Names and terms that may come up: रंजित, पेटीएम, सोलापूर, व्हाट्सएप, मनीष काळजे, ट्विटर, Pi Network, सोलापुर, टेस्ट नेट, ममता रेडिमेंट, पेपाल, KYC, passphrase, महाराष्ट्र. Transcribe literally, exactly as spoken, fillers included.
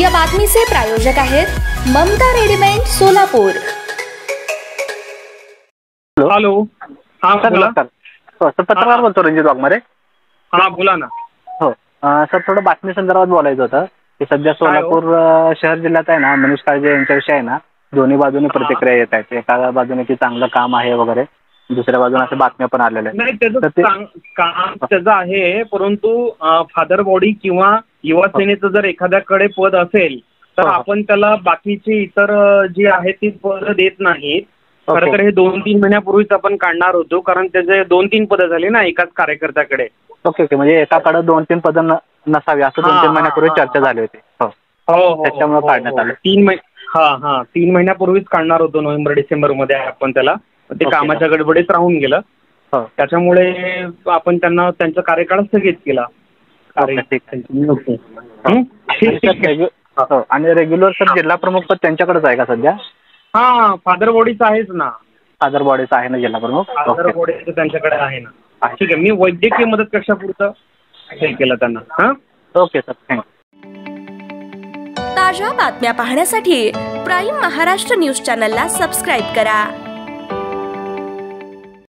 या बातमीचे प्रायोजक आहेत ममता रेडिमेंट सोलापुर। हॅलो, हा बोला सर, पत्रकार बोलतो रंजित वाघमारे। हा बोला ना। हो सर, थोडं बातमी संदर्भात बोलायचं होतं की सध्या सोलापूर शहर जिल्ह्यात आहे ना, मनीष काळजे यांच्याविषयी आहे ना दोन्ही बाजूने प्रतिक्रिया येत आहेत। एका बाजूने की चांगलं काम आहे वगैरे, दुसऱ्या बाजूने अशा बातम्या पण आलेल्या आहेत। त्याचं काम त्याचं आहे, परंतु फादर बॉडी किंवा युवा सेनेचं जर एखाद्याकडे पद असेल तर आपण त्याला बाकीची इतर जी आहे ती पद देत नाहीत। खरं तर हे दोन तीन महिन्यापूर्वीच आपण काढणार होतो, कारण त्याचे दोन तीन पद झाले ना एकाच कार्यकर्त्याकडे। ओके ओके, म्हणजे एकाकडे दोन तीन पद नसावी असं दोन तीन महिन्यापूर्वी चर्चा झाली होती। हो, त्याच्यामुळे काढण्यात आलं तीन महिने। हा हा, तीन महिन्यापूर्वीच काढणार होतो, नोव्हेंबर डिसेंबर मध्ये आपण त्याला, ते कामाच्या गडबडीत राहून गेलं, त्याच्यामुळे आपण त्यांना त्यांचा कार्यकाळ स्थगित केला। आणि रेग्युलर सर जिल्हा प्रमुख पद त्यांच्याकडेच आहे का सध्या? हा, फादर बॉडीचं आहेच ना, फादर बॉडीचं आहे ना जिल्हा प्रमुख, फादर बॉडीचं त्यांच्याकडे आहे ना। ठीक आहे, मी वैद्यकीय मदत कक्षापुरतं हे केलं त्यांना। हा ओके सर, थँक्यू। ताज्या बातम्या पाहण्यासाठी प्राइम महाराष्ट्र न्यूज चॅनलला सबस्क्राइब करा।